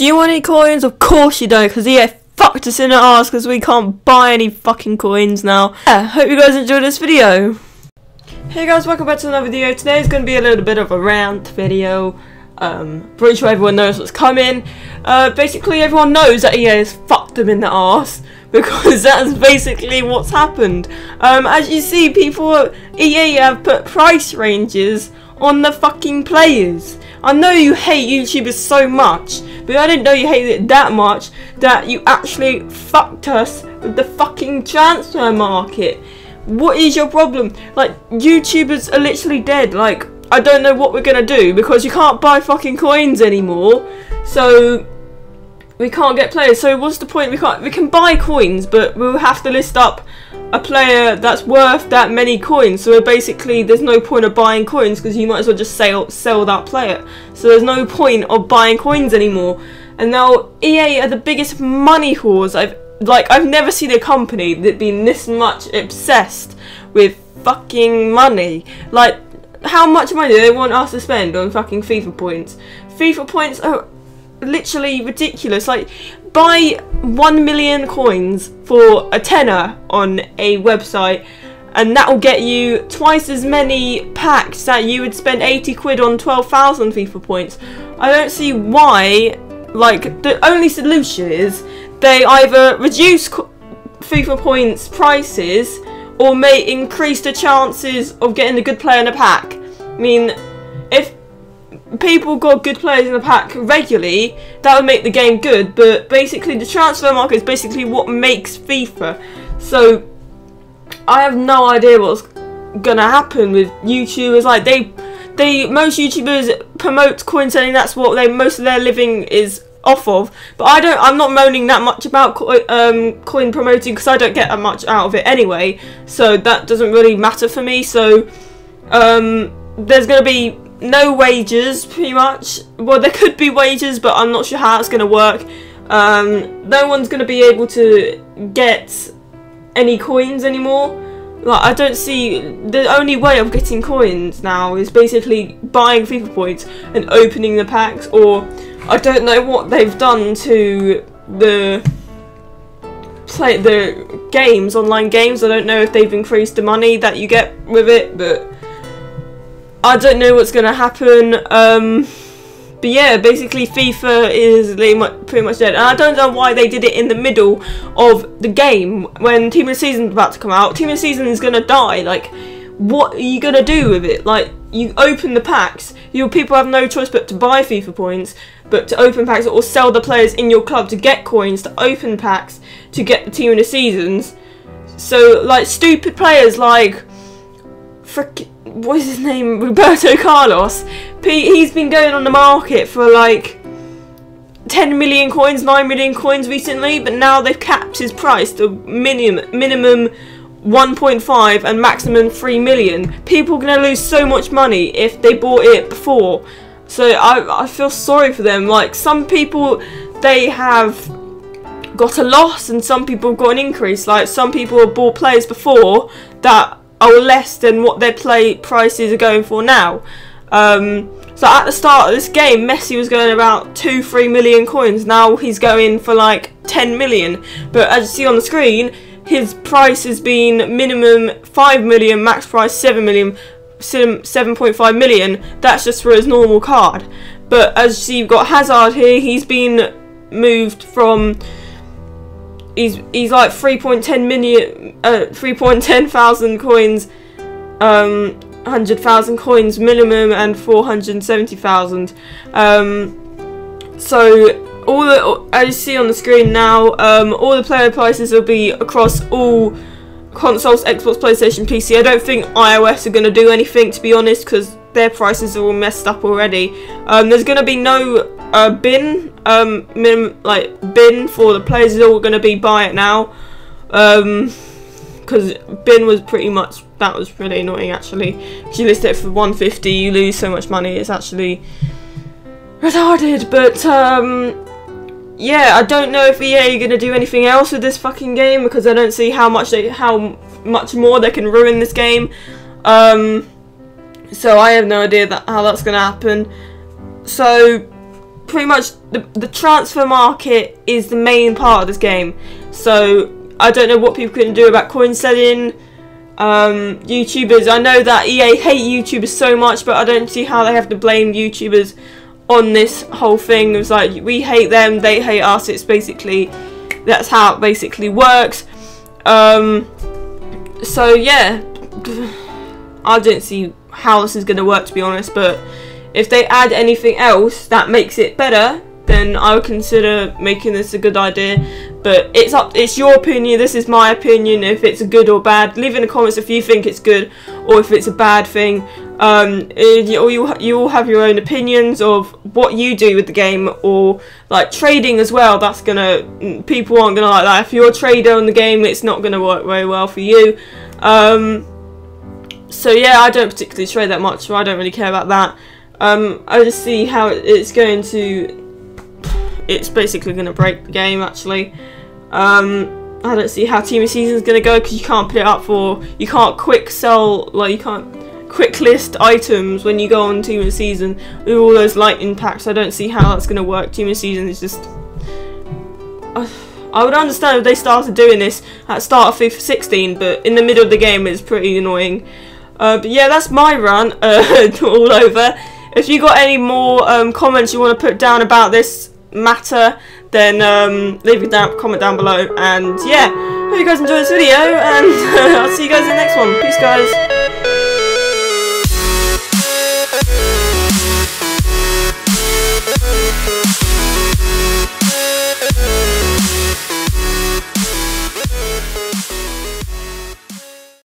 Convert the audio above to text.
Do you want any coins? Of course you don't, because EA fucked us in the arse because we can't buy any fucking coins now. Yeah, hope you guys enjoyed this video. Hey guys, welcome back to another video. Today is going to be a little bit of a rant video. Pretty sure everyone knows what's coming. Basically everyone knows that EA has fucked them in the arse, because that's basically what's happened. As you see, EA have put price ranges on the fucking players. I know you hate YouTubers so much, but I didn't know you hated it that much that you actually fucked us with the fucking transfer market. What is your problem? Like, YouTubers are literally dead. Like, I don't know what we're gonna do, because you can't buy fucking coins anymore, so we can't get players. So what's the point? We can buy coins, but we'll have to list up a player that's worth that many coins. So basically there's no point of buying coins, because you might as well just sell that player. So there's no point of buying coins anymore. And now EA are the biggest money whores. I've never seen a company that been this much obsessed with fucking money. Like, how much money do they want us to spend on fucking FIFA points? FIFA points are literally ridiculous. Like, buy 1,000,000 coins for a tenner on a website, and that will get you twice as many packs that you would spend 80 quid on 12,000 FIFA points. I don't see why. Like, the only solution is they either reduce FIFA points prices or may increase the chances of getting a good player in a pack. I mean, if people got good players in the pack regularly, that would make the game good, but basically the transfer market is basically what makes FIFA. So I have no idea what's gonna happen with YouTubers. Like, most YouTubers promote coin selling. That's what most of their living is off of. But I'm not moaning that much about coin promoting, because I don't get that much out of it anyway, so that doesn't really matter for me. So there's gonna be no wages, pretty much. Well, there could be wages, but I'm not sure how it's gonna work. No one's gonna be able to get any coins anymore. Like, I don't see, the only way of getting coins now is basically buying FIFA points and opening the packs, or I don't know what they've done to the games, online games. I don't know if they've increased the money that you get with it, but I don't know what's going to happen. But yeah, basically FIFA is pretty much dead. And I don't know why they did it in the middle of the game when Team of the Season is about to come out. Team of the Season is going to die. Like, what are you going to do with it? Like, you open the packs. Your people have no choice but to buy FIFA points, but to open packs, or sell the players in your club to get coins, to open packs, to get the Team of the Seasons. So, like, stupid players like... what is his name? Roberto Carlos. He's been going on the market for like 10 million coins, 9 million coins recently, but now they've capped his price to minimum 1.5 and maximum 3 million. People are going to lose so much money if they bought it before. So I feel sorry for them. Like, some people, they have got a loss, and some people have got an increase. Like, some people have bought players before that are less than what their play prices are going for now. So at the start of this game, Messi was going about 2-3 million coins. Now he's going for like 10 million. But as you see on the screen, his price has been minimum 5 million, max price 7 million, 7.5 million. That's just for his normal card. But as you see, you've got Hazard here. He's been moved from... He's like 3,10,000 coins, 100,000 coins minimum, and 470,000. So as you see on the screen now, all the player prices will be across all consoles, Xbox, PlayStation, PC. I don't think iOS are going to do anything, to be honest, because their prices are all messed up already. There's going to be no bin for the players. Is all going to be buy it now, because bin was pretty much, that was really annoying actually. If you list it for 150, you lose so much money. It's actually retarded. But yeah, I don't know if EA are going to do anything else with this fucking game, because I don't see how much more they can ruin this game. So I have no idea how that's going to happen. So pretty much the transfer market is the main part of this game. So I don't know what people can do about coin selling, YouTubers. I know that EA hate YouTubers so much, but I don't see how they have to blame YouTubers on this whole thing. It was like, we hate them, they hate us. It's basically, that's how it basically works. So yeah, I don't see how this is going to work, to be honest, but if they add anything else that makes it better, then I would consider making this a good idea. But it's your opinion, this is my opinion. If it's a good or bad, leave in the comments if you think it's good or if it's a bad thing. You all have your own opinions of what you do with the game, or like trading as well. That's gonna, people aren't gonna like that. If you're a trader on the game, it's not gonna work very well for you. So yeah, I don't particularly trade that much, so I don't really care about that. I just see how it's going to, it's basically going to break the game, actually. I don't see how Team of the Season is going to go, because you can't put it up for, you can't quick sell, like you can't quick list items when you go on Team of the Season with all those lightning packs. I don't see how that's going to work. Team of the Season is just, I would understand if they started doing this at the start of FIFA 16, but in the middle of the game it's pretty annoying. But yeah, that's my rant all over. If you got any more comments you want to put down about this matter, then leave a comment down below. And yeah, hope you guys enjoyed this video, and I'll see you guys in the next one. Peace, guys.